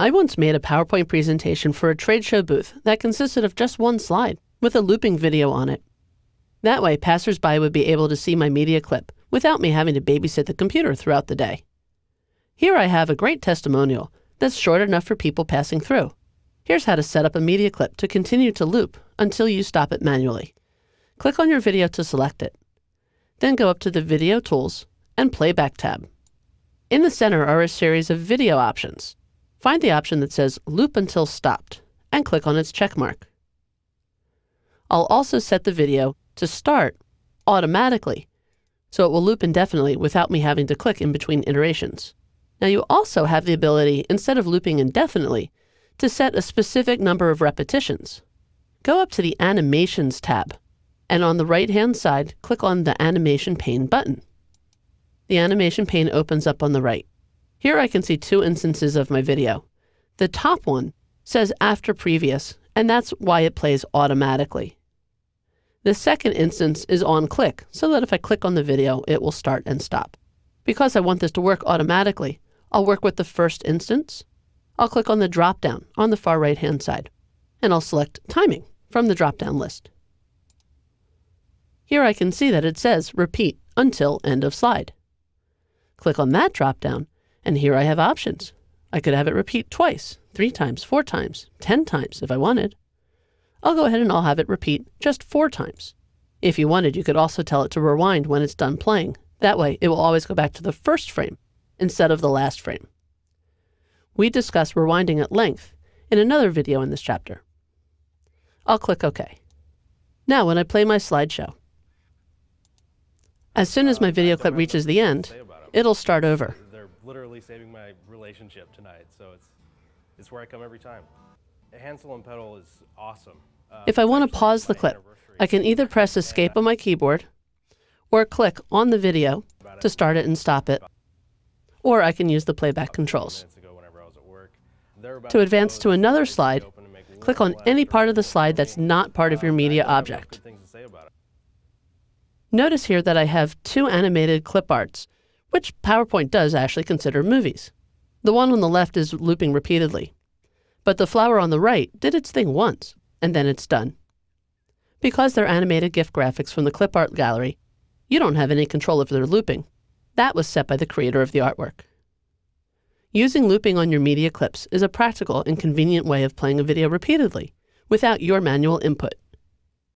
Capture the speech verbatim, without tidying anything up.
I once made a PowerPoint presentation for a trade show booth that consisted of just one slide with a looping video on it. That way, passersby would be able to see my media clip without me having to babysit the computer throughout the day. Here I have a great testimonial that's short enough for people passing through. Here's how to set up a media clip to continue to loop until you stop it manually. Click on your video to select it. Then go up to the Video Tools and Playback tab. In the center are a series of video options. Find the option that says Loop Until Stopped and click on its check mark. I'll also set the video to start automatically, so it will loop indefinitely without me having to click in between iterations. Now you also have the ability, instead of looping indefinitely, to set a specific number of repetitions. Go up to the Animations tab, and on the right-hand side, click on the Animation Pane button. The Animation Pane opens up on the right. Here I can see two instances of my video. The top one says After Previous, and that's why it plays automatically. The second instance is on click, so that if I click on the video, it will start and stop. Because I want this to work automatically, I'll work with the first instance. I'll click on the drop-down on the far right-hand side, and I'll select Timing from the drop-down list. Here I can see that it says Repeat until End of Slide. Click on that drop-down, and here I have options. I could have it repeat twice, three times, four times, ten times if I wanted. I'll go ahead and I'll have it repeat just four times. If you wanted, you could also tell it to rewind when it's done playing. That way, it will always go back to the first frame instead of the last frame. We discuss rewinding at length in another video in this chapter. I'll click OK. Now when I play my slideshow, as soon as my video clip reaches the end, it'll start over. They're literally saving my relationship tonight, so it's, it's where I come every time. Hansel and Petal is awesome. Uh, if I want to pause the clip, I can either press Escape on my keyboard or click on the video to start it and stop it, or I can use the playback controls. To advance to another slide, click on any part of the slide that's not part of your media object. Notice here that I have two animated clip arts, which PowerPoint does actually consider movies. The one on the left is looping repeatedly, but the flower on the right did its thing once, and then it's done. Because they're animated GIF graphics from the clip art gallery, you don't have any control over their looping. That was set by the creator of the artwork. Using looping on your media clips is a practical and convenient way of playing a video repeatedly without your manual input.